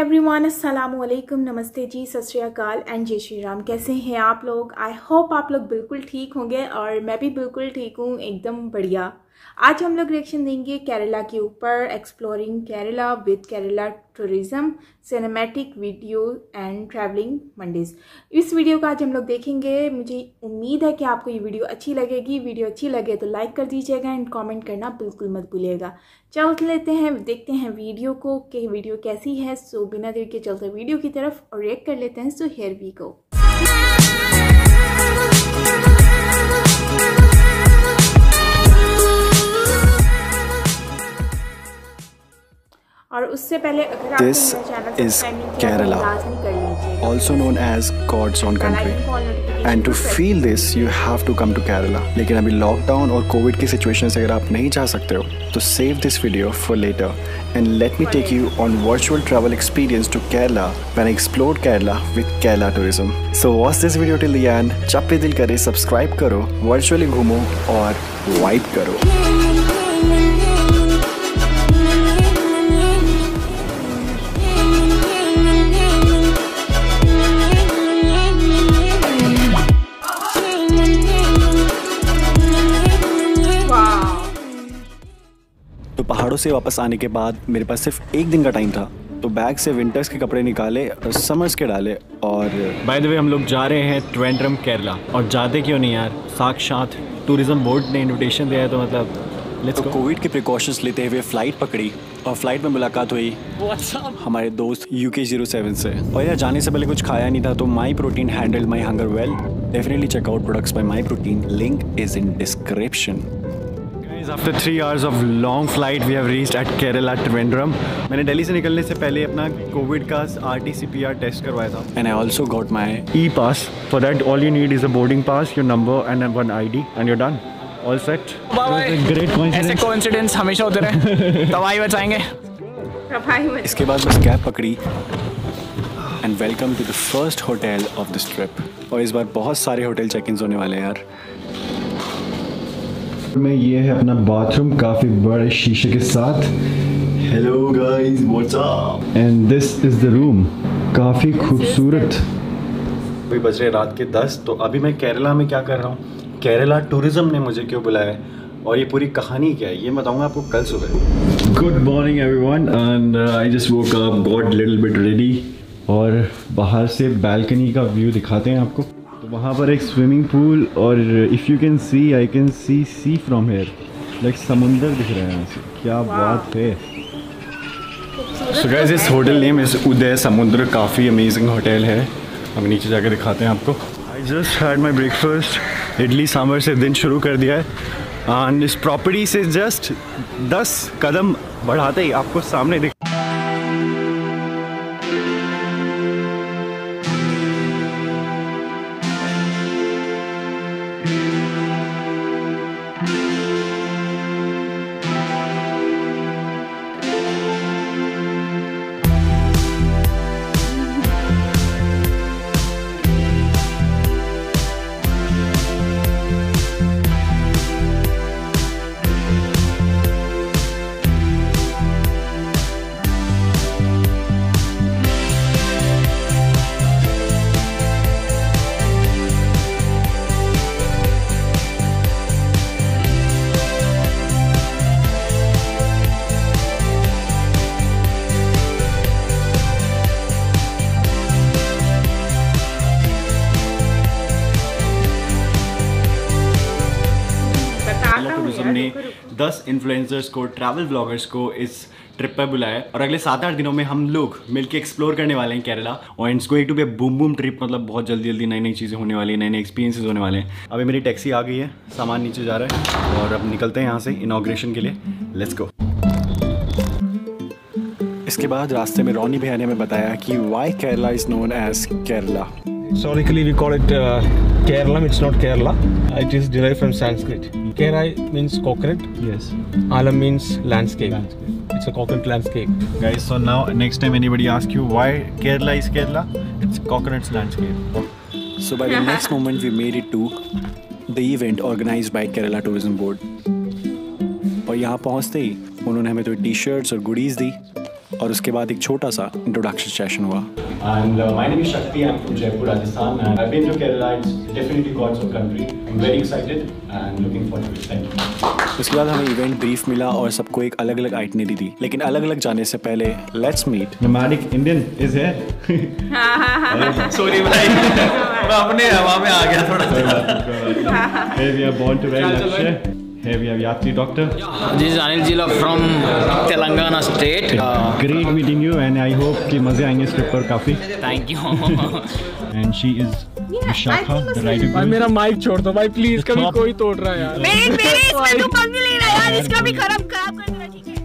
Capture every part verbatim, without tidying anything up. Everyone अस्सलाम वालेकुम, नमस्ते जी, सत श्री अकाल एंड जय श्री राम। कैसे हैं आप लोग? आई होप आप लोग बिल्कुल ठीक होंगे और मैं भी बिल्कुल ठीक हूँ, एकदम बढ़िया। आज हम लोग रिएक्शन देंगे केरला के ऊपर, exploring Kerala with Kerala tourism cinematic video and travelling Mondays. इस वीडियो का आज हम लोग देखेंगे। मुझे उम्मीद है कि आपको ये वीडियो अच्छी लगेगी। वीडियो अच्छी लगे तो लाइक कर दीजिएगा एंड कमेंट करना बिल्कुल मत भूलिएगा। चल लेते हैं, देखते हैं वीडियो को कि वीडियो कैसी है। सो बिना देर के चलते वीडियो की तरफ और रिएक्ट कर लेते हैं। So here we go. और उससे पहले अगर आप चैनल सब्सक्राइब नहीं किया तो लाजमी कर लीजिए। Also known as god's own country and to feel this you have to come to Kerala. लेकिन अभी लॉकडाउन और कोविड की सिचुएशन से अगर आप नहीं जा सकते हो तो save this video for later and let me take you on virtual travel experience to Kerala when I explore Kerala with Kerala tourism. So watch this video till the end. जब पे दिल करे सब्सक्राइब करो, वर्चुअली घूमो और वाइब करो। पहाड़ों से वापस आने के बाद मेरे पास सिर्फ एक दिन का टाइम था, तो बैग से विंटर्स के कपड़े निकाले और समर्स के डाले। और बाय द वे हम लोग जा रहे हैं ट्रिवेंड्रम केरला। और जाते क्यों नहीं यार, साक्षात टूरिज्म बोर्ड ने इनविटेशन दिया है तो मतलब लेट्स गो। कोविड के प्रिकॉशंस लेते हुए फ्लाइट पकड़ी और फ्लाइट में मुलाकात हुई हमारे दोस्त यू के ज़ीरो सेवन से। और यार जाने से पहले कुछ खाया नहीं था तो my protein handle my hunger well. Definitely check out products by my protein, link is in description. After three hours of long flight, we have reached at Kerala Trivandrum. मैंने दिल्ली से निकलने से पहले अपना कोविड का R T C P R test करवाया था। And I also got my e-pass. For that, all you need is a boarding pass, your number and one I D, and you're done. All set. Great coincidence. ऐसे coincidence हमेशा होते रहे। तबाही बचाएंगे। तबाही बचाएंगे। इसके बाद बस कैब पकड़ी and welcome to the first hotel of this trip. और इस बार बहुत सारे होटल चेक-इन्स होने वाले हैं यार। में ये है अपना बाथरूम, काफी बड़े शीशे के साथ। Hello guys, what's up, and this is the room, काफी खूबसूरत। अभी बज रहे रात के दस। तो अभी मैं केरला में क्या कर रहा हूँ, केरला टूरिज्म ने मुझे क्यों बुलाया और ये पूरी कहानी क्या है, ये बताऊंगा आपको कल सुबह। Good morning everyone and I just woke up, got little bit ready. और बाहर से बालकनी का व्यू दिखाते हैं आपको। वहाँ पर एक स्विमिंग पूल और if you can see, I can see sea from here, like समुंदर दिख रहा है यहाँ से। क्या बात है। सो गाइस, इस hotel name is Uday Samudra, काफ़ी अमेजिंग होटल है। हम नीचे जाके दिखाते हैं आपको। I just had my breakfast, idli sambar से दिन शुरू कर दिया है। एंड इस प्रॉपर्टी से जस्ट दस कदम बढ़ाते ही आपको सामने दिख दस इन्फ्लुएंसर्स को, ट्रैवल ब्लॉगर्स को इस ट्रिप पर बुलाया। और अगले सात आठ दिनों में हम लोग मिलके एक्सप्लोर करने वाले हैं केरला। और it's going to be a boom boom trip, मतलब बहुत जल्दी जल्दी नई नई चीज़ें होने वाली, नए नए एक्सपीरियंसेस होने वाले हैं। अभी मेरी टैक्सी आ गई है, सामान नीचे जा रहा है और अब निकलते हैं यहाँ से इनॉग्रेशन के लिए। Let's go. इसके बाद रास्ते में रोनी भैया ने हमें बताया कि why Kerala is known as Kerala. Historically, we call it uh, Kerala. It's not Kerala. It is derived from Sanskrit. Kerai means coconut. Yes. Alam means landscape. landscape. It's a coconut landscape. Guys, so now next time anybody asks you why Kerala is Kerala, it's coconut's landscape. So by the next moment, we made it to the event organized by Kerala Tourism Board. और यहाँ पहुँचते ही उन्होंने हमें तो T-shirts और goodies दी। और उसके बाद एक छोटा सा इंट्रोडक्शन सेशन हुआ। And uh, my name is Shakti. I'm from Jaipur, Rajasthan, and I've been to Kerala. It's definitely God's own country. I'm very excited and looking forward to it. Thank you. उसके बाद हमें event brief मिला और सबको एक अलग अलग itinerary दी, लेकिन अलग अलग जाने से पहले let's meet nomadic Indian is here. Sorry भाई, मैं अपने हवा में आ गया थोड़ा। Hey, we are born to wear lakshay. Here we have Yatri Doctor. This is Anil Jila from Telangana State. Uh, Great meeting you, and I hope कि मजे आएंगे इस ट्रिप पर काफी. Thank you. And she is Vishakha, the writer. भाई मेरा mic छोड़ दो भाई प्लीज, कभी कोई तोड़ रहा है यार. मेरे मेरे इसका तो कम भी ले रहा है यार, इसका भी खराब खराब कर देना. ठीक है,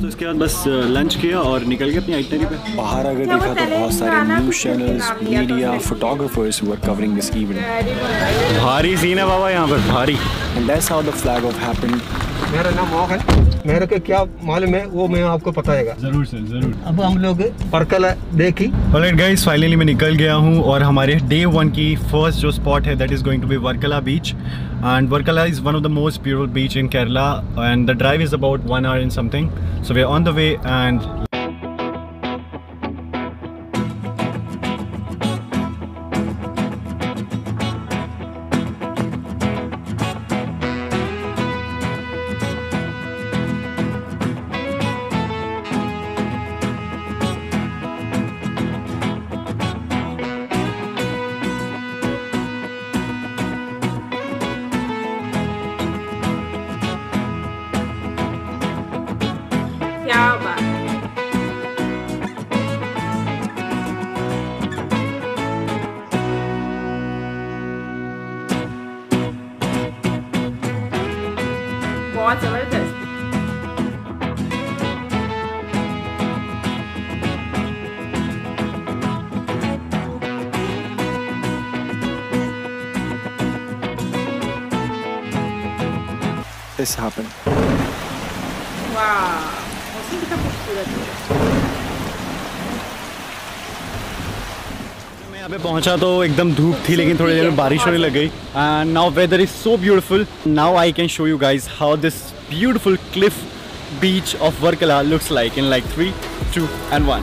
तो उसके बाद बस लंच किया और निकल गए अपनी आइटनरी पे. बाहर अगर देखा तो बहुत सारे news channels, media, photographers were covering this event. भारी सीन है बाबा यहाँ पर, भारी. And that's how the flag off happened. मेरा नाम मोह है, मेरे के क्या मालूम है वो मैं आपको बताएगा जरूर सर, जरूर. अब हम लोग वर्कला देखी. ऑलराइट गाइस, फाइनली मैं निकल गया हूँ और हमारे डे वन की फर्स्ट जो स्पॉट है that is going to be Varkala beach. And Varkala is one of the most beautiful beach in Kerala and the drive is about one hour and something. So we are on the way एंड बहुत जबरदस्त. This happened. वाह, मौसम कितना खूबसूरत है. यहाँ पे पहुँचा तो एकदम धूप थी, लेकिन थोड़ी देर में बारिश होने लग गई. And now weather is so beautiful. Now I can show you guys how this beautiful cliff beach of Varkala looks like in like three two and one.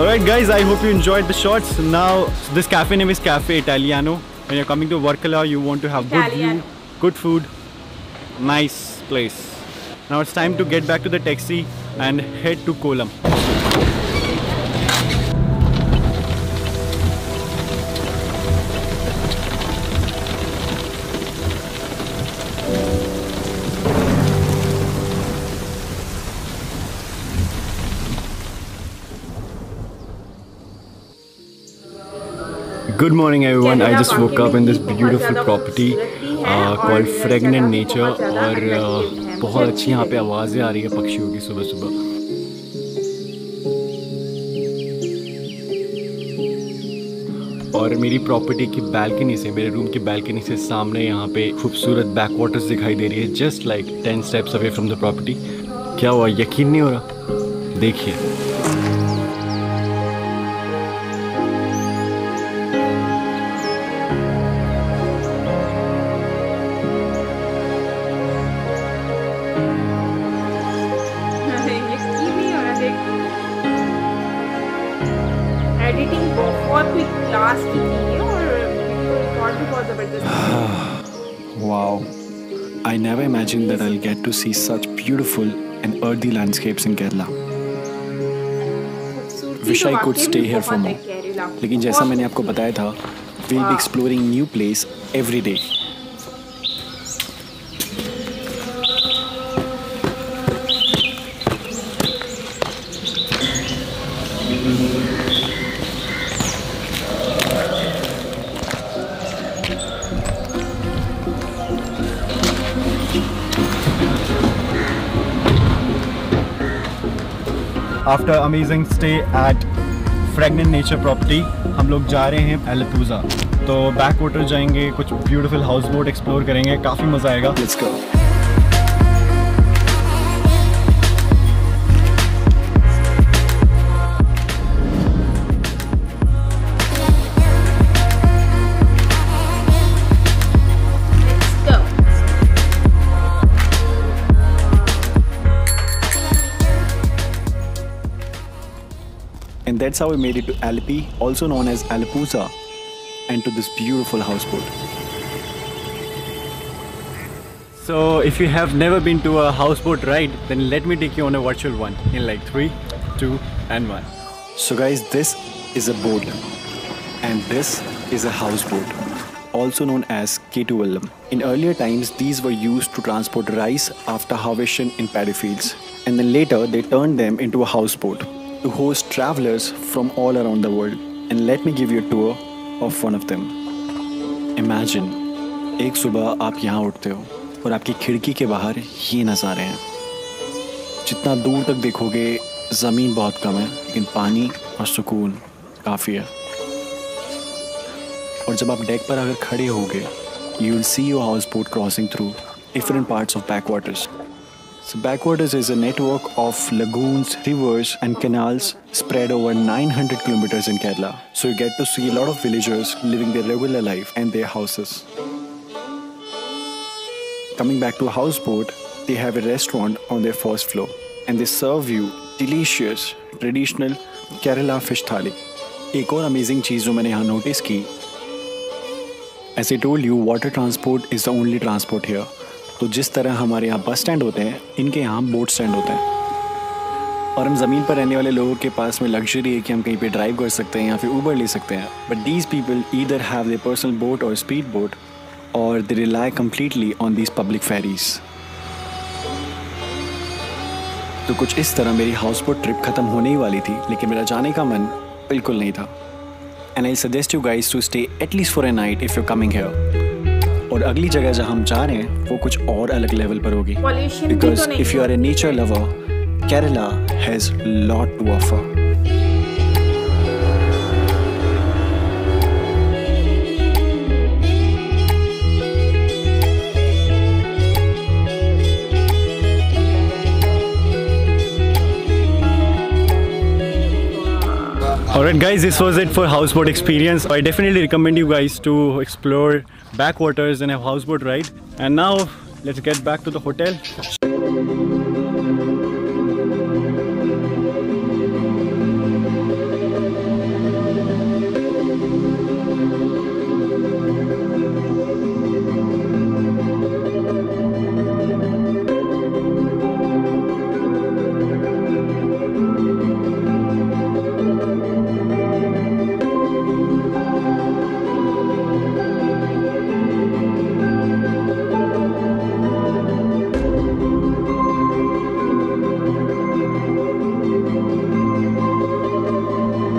Alright guys, I hope you enjoyed the shots. Now this cafe name is Cafe Italiano. When you're coming to Varkala, you want to have good view, good food, nice place. Now it's time to get back to the taxi and head to Kolam. Good morning everyone. I just woke up in this beautiful property uh, called Fragrant Nature. और uh, बहुत अच्छी यहाँ पे आवाज़ें आ रही है पक्षियों की सुबह सुबह. और मेरी प्रॉपर्टी की बालकनी से, मेरे रूम की बालकनी से सामने यहाँ पे खूबसूरत बैक वाटर्स दिखाई दे रही है. Just like ten steps away from the property. क्या हुआ, यकीन नहीं हो रहा, देखिए. एडिटिंग बहुत ही क्लास की है और बहुत बहुत जबरदस्त. Wow, I never imagine that I will get to see such beautiful and earthy landscapes in Kerala. Wish I could stay here for more. लेकिन जैसा मैंने आपको बताया था, we will be exploring new place every day. After amazing stay at fragrant nature property हम लोग जा रहे हैं अलपुजा. तो बैक वाटर जाएंगे, कुछ ब्यूटीफुल हाउस बोट एक्सप्लोर करेंगे, काफ़ी मज़ा आएगा। Let's go. And that's how we made it to Alappi, also known as Alappuzha, and to this beautiful houseboat. So if you have never been to a houseboat ride, then let me take you on a virtual one in like three, two and one. So guys, this is a boat and this is a houseboat, also known as Kettuvallam. In earlier times, these were used to transport rice after harvestation in paddy fields, and then later they turned them into a houseboat to host travelers from all around the world. And let me give you a tour of one of them. Imagine, एक सुबह आप यहाँ उठते हो और आपकी खिड़की के बाहर ये नज़ारे हैं। जितना दूर तक देखोगे ज़मीन बहुत कम है, लेकिन पानी और सुकून काफ़ी है। और जब आप डेक पर अगर खड़े होगे, you will see your house boat crossing through different parts of backwaters. So backwaters is a network of lagoons, rivers and canals spread over nine hundred kilometers in Kerala. So you get to see a lot of villagers living their regular life and their houses. Coming back to a houseboat, they have a restaurant on their first floor and they serve you delicious traditional Kerala fish thali. एक और amazing चीज़ जो मैंने यहाँ notice की, as I told you, water transport is the only transport here. तो जिस तरह हमारे यहाँ बस स्टैंड होते हैं, इनके यहाँ बोट स्टैंड होते हैं और हम ज़मीन पर रहने वाले लोगों के पास में लग्जरी है कि हम कहीं पे ड्राइव कर सकते हैं या फिर ऊबर ले सकते हैं. But these people either have their personal boat और स्पीड बोट और they rely completely on these public ferries. तो कुछ इस तरह मेरी हाउस बोट ट्रिप ख़त्म होने ही वाली थी, लेकिन मेरा जाने का मन बिल्कुल नहीं था. And I suggest you guys to stay at least for a night if you coming here. और अगली जगह जहाँ हम जा रहे हैं वो कुछ और अलग लेवल पर होगी, because if you are a nature lover, Kerala has lot to offer. Alright guys, this was it for houseboat experience. I definitely recommend you guys to explore backwaters and have houseboat ride. And now let's get back to the hotel.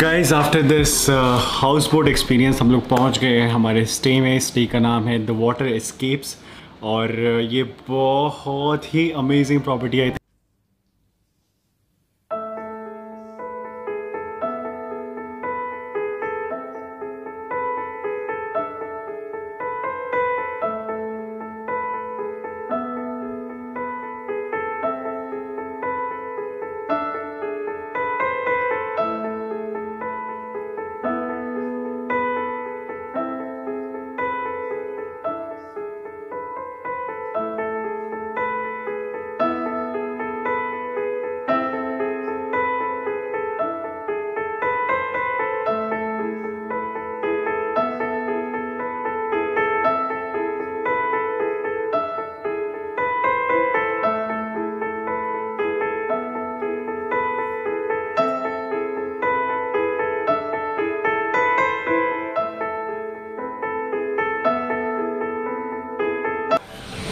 Guys, after this uh, houseboat experience हम लोग पहुँच गए हैं हमारे stay में. Stay का नाम है The Water Escapes और ये बहुत ही अमेजिंग प्रॉपर्टी है.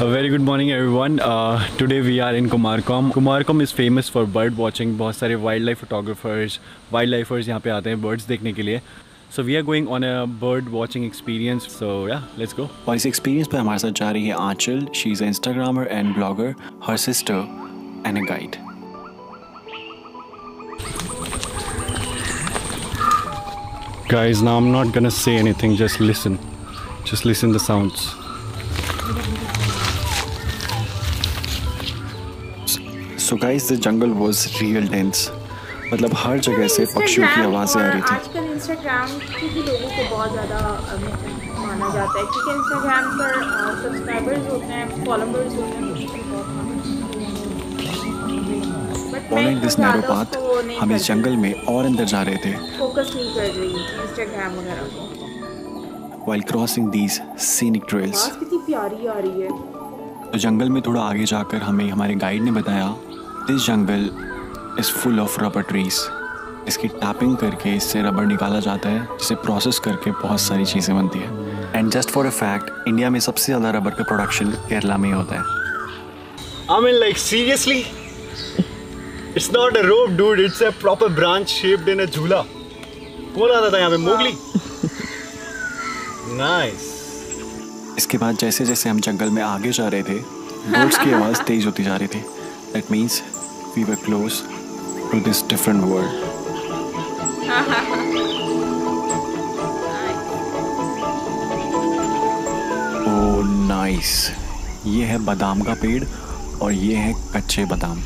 A very good morning everyone. Uh, today we are in Kumarkom. Kumarkom is famous for bird watching. बहुत सारे wildlife photographers, wildlifers यहाँ पे आते हैं बर्ड्स देखने के लिए. So we are going on a bird watching experience. So yeah, let's go. और इस experience पर हमारे साथ जा रही है आंचल. She is an Instagrammer and blogger, her sister and a guide. Guys, now I'm not gonna say anything, just listen. Just listen the sounds. So guys, the jungle was real dense. मतलब हर जगह से पक्षियों की आवाजें आ रही थी। आजकल Instagram क्योंकि लोगों को बहुत ज़्यादा माना जाता है, क्योंकि इंस्टाग्राम पर सब्सक्राइबर्स होते हैं, फॉलोअर्स होते हैं। फॉलोइंग दिस नैरो पाथ, हम इस जंगल में और अंदर जा रहे थे। फोकस नहीं कर रही इंस्टाग्राम वगैरह को। While crossing these scenic trails, कितनी प्यारी आ रही है। तो जंगल में थोड़ा आगे जाकर हमें हमारे गाइड ने बताया, this jungle is full of rubber trees. इसकी टैपिंग करके इससे रबर निकाला जाता है, जिसे प्रोसेस करके बहुत सारी चीज़ें बनती हैं। And just for a fact, India में सबसे ज़्यादा रबर का प्रोडक्शन केरला में ही होता है। I mean like seriously, it's not a rope dude, it's a proper branch shaped in a jhula. कौन आता था यहाँ पे? मोगली। नाइस। इसके बाद जैसे जैसे हम जंगल में आगे जा रहे थे, बर्ड्स की आवाज़ तेज होती जा रही थी। That means we were close to this different world. Oh nice. ये है बादाम का पेड़ और ये है कच्चे बादाम.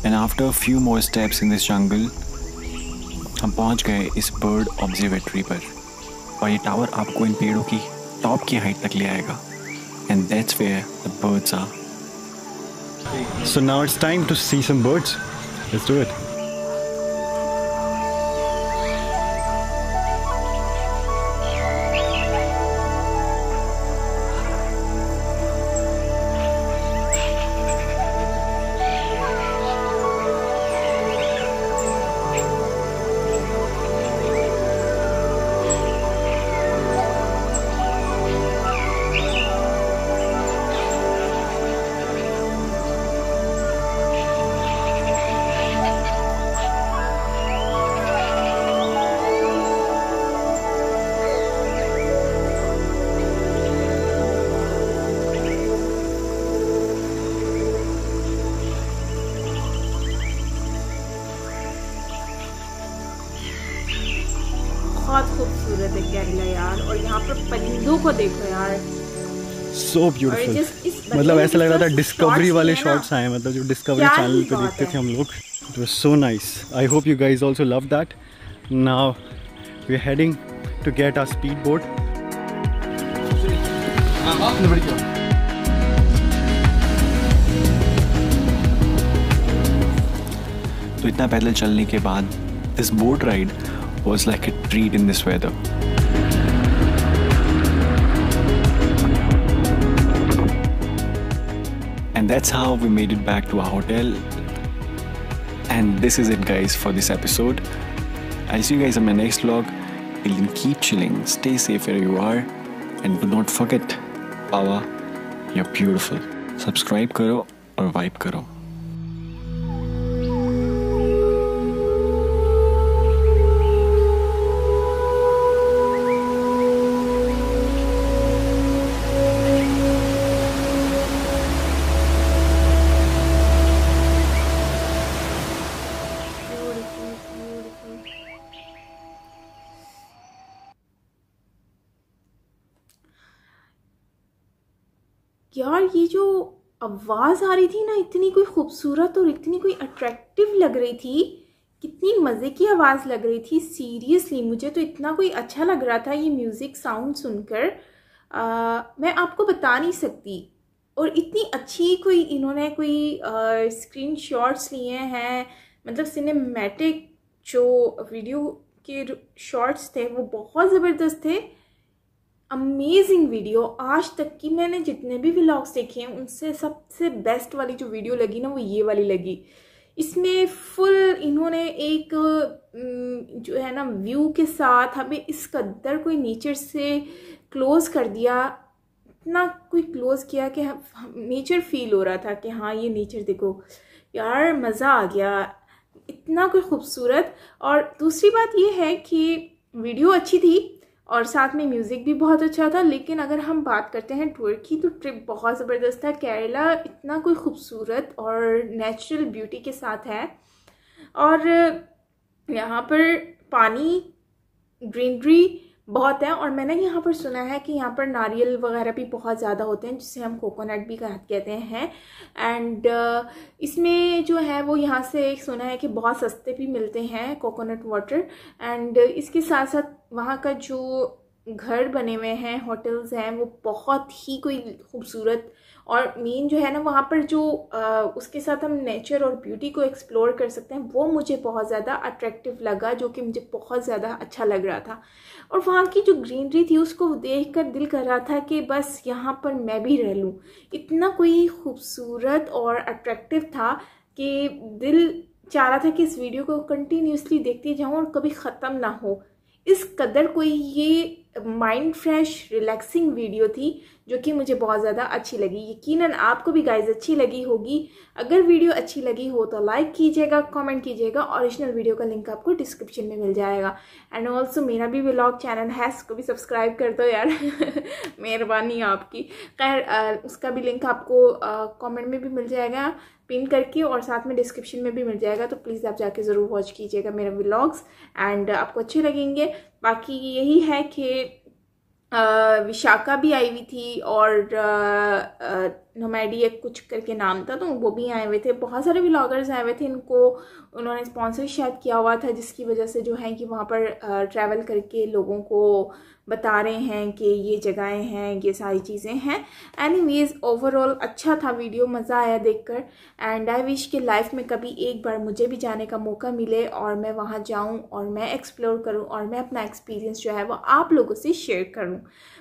And after a few more steps in this jungle, हम पहुंच गए इस bird observatory पर और ये टावर आपको इन पेड़ों की टॉप की हाइट तक ले आएगा. And that's where the birds are. So now it's time to see some birds. Let's do it. खूबसूरत है केरला यार, और यहाँ पर परिंदों को देखो यार, सो ब्यूटीफुल। मतलब ऐसा लग रहा था डिस्कवरी वाले शॉट्स आए, मतलब जो डिस्कवरी चैनल पे देखते थे हम लोग। It was so nice. I hope you guys also love that. Now we are heading to get our speed boat. तो इतना पैदल चलने के बाद this boat ride was like a treat in this weather. And that's how we made it back to our hotel. And this is it guys for this episode. I'll see you guys in my next vlog. Till then, keep chilling, stay safe where you are, and do not forget, Bawa, you're beautiful. Subscribe karo aur vibe karo. यार ये जो आवाज़ आ रही थी ना, इतनी कोई खूबसूरत और इतनी कोई अट्रैक्टिव लग रही थी, कितनी मज़े की आवाज़ लग रही थी। सीरियसली मुझे तो इतना कोई अच्छा लग रहा था ये म्यूज़िक साउंड सुनकर, आ, मैं आपको बता नहीं सकती। और इतनी अच्छी कोई इन्होंने कोई स्क्रीन शॉट्स लिए हैं, मतलब सिनेमैटिक जो वीडियो के शॉट्स थे वो बहुत ज़बरदस्त थे। Amazing video. आज तक की मैंने जितने भी व्लॉग्स देखे हैं उनसे सबसे बेस्ट वाली जो वीडियो लगी ना, वो ये वाली लगी। इसमें फुल इन्होंने एक जो है ना व्यू के साथ हमें इस कदर कोई नेचर से क्लोज कर दिया, इतना कोई क्लोज किया कि नेचर फील हो रहा था कि हाँ ये नेचर देखो यार, मज़ा आ गया, इतना कोई खूबसूरत। और दूसरी बात ये है कि वीडियो अच्छी थी और साथ में म्यूज़िक भी बहुत अच्छा था। लेकिन अगर हम बात करते हैं टूर की, तो ट्रिप बहुत ज़बरदस्त था। केरला इतना कोई खूबसूरत और नेचुरल ब्यूटी के साथ है, और यहाँ पर पानी ग्रीनरी बहुत है और मैंने यहाँ पर सुना है कि यहाँ पर नारियल वगैरह भी बहुत ज़्यादा होते हैं, जिसे हम कोकोनट भी कहते हैं। एंड uh, इसमें जो है वो यहाँ से एक सुना है कि बहुत सस्ते भी मिलते हैं कोकोनट वाटर। एंड इसके साथ साथ वहाँ का जो घर बने हुए हैं, होटल्स हैं, वो बहुत ही कोई खूबसूरत और मेन जो है ना वहाँ पर जो आ, उसके साथ हम नेचर और ब्यूटी को एक्सप्लोर कर सकते हैं, वो मुझे बहुत ज़्यादा अट्रैक्टिव लगा, जो कि मुझे बहुत ज़्यादा अच्छा लग रहा था। और वहाँ की जो ग्रीनरी थी उसको देखकर दिल कर रहा था कि बस यहाँ पर मैं भी रह लूँ। इतना कोई खूबसूरत और अट्रैक्टिव था कि दिल चाह रहा था कि इस वीडियो को कंटिन्यूसली देखती जाऊँ और कभी ख़त्म ना हो। इस कदर कोई ये माइंड फ्रेश रिलैक्सिंग वीडियो थी जो कि मुझे बहुत ज़्यादा अच्छी लगी। यकीनन आपको भी गाइज अच्छी लगी होगी। अगर वीडियो अच्छी लगी हो तो लाइक कीजिएगा, कमेंट कीजिएगा। ओरिजिनल वीडियो का लिंक आपको डिस्क्रिप्शन में मिल जाएगा। एंड ऑल्सो मेरा भी व्लॉग चैनल है, उसको भी सब्सक्राइब कर दो यार मेहरबानी आपकी। खैर उसका भी लिंक आपको कमेंट में भी मिल जाएगा पिन करके, और साथ में डिस्क्रिप्शन में भी मिल जाएगा, तो प्लीज़ आप जाके ज़रूर वॉच कीजिएगा मेरे व्लॉग्स एंड आपको अच्छे लगेंगे। बाकी यही है कि विशाखा भी आई हुई थी और नोमैडी कुछ करके नाम था, तो वो भी आए हुए थे। बहुत सारे व्लॉगर्स आए हुए थे, इनको उन्होंने स्पॉन्सर शायद किया हुआ था, जिसकी वजह से जो है कि वहाँ पर ट्रैवल करके लोगों को बता रहे हैं कि ये जगहें हैं, ये सारी चीज़ें हैं। एनीवेज ओवरऑल अच्छा था वीडियो, मज़ा आया देखकर। एंड आई विश कि लाइफ में कभी एक बार मुझे भी जाने का मौका मिले और मैं वहाँ जाऊँ और मैं एक्सप्लोर करूँ और मैं अपना एक्सपीरियंस जो है वो आप लोगों से शेयर करूँ।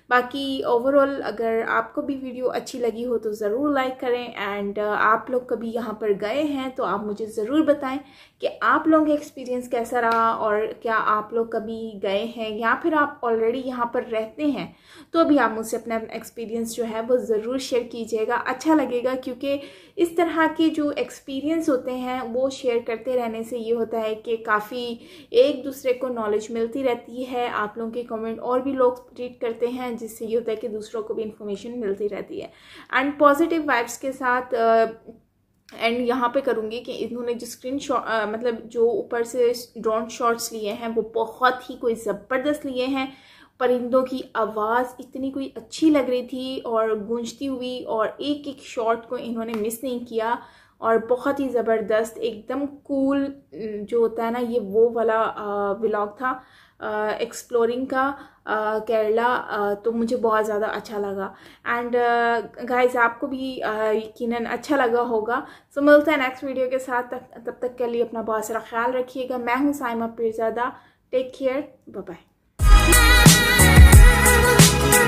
बाकी ओवरऑल अगर आपको भी वीडियो अच्छी लगी हो तो ज़रूर लाइक करें। एंड आप लोग कभी यहाँ पर गए हैं तो आप मुझे ज़रूर बताएं कि आप लोगों का एक्सपीरियंस कैसा रहा, और क्या आप लोग कभी गए हैं या फिर आप ऑलरेडी यहाँ पर रहते हैं तो अभी आप मुझसे अपना एक्सपीरियंस जो है वो ज़रूर शेयर कीजिएगा। अच्छा लगेगा, क्योंकि इस तरह के जो एक्सपीरियंस होते हैं वो शेयर करते रहने से ये होता है कि काफ़ी एक दूसरे को नॉलेज मिलती रहती है। आप लोगों के कमेंट और भी लोग रीड करते हैं, जिससे ये होता है कि दूसरों को भी इंफॉर्मेशन मिलती रहती है। एंड पॉजिटिव वाइब्स के साथ एंड uh, यहाँ पे करूँगी कि इन्होंने जो स्क्रीन शॉट uh, मतलब जो ऊपर से ड्रोन शॉट्स लिए हैं वो बहुत ही कोई ज़बरदस्त लिए हैं। परिंदों की आवाज़ इतनी कोई अच्छी लग रही थी और गूंजती हुई, और एक एक शॉट को इन्होंने मिस नहीं किया और बहुत ही ज़बरदस्त एकदम कूल जो होता है ना ये वो वाला व्लॉग था एक्सप्लोरिंग का केरला, तो मुझे बहुत ज़्यादा अच्छा लगा। एंड गाइज आपको भी यकीनन अच्छा लगा होगा। सो मिलते हैं नेक्स्ट वीडियो के साथ, तब तक के लिए अपना बहुत सारा ख्याल रखिएगा। मैं हूँ Saima Pirzada, take care, bye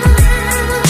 bye.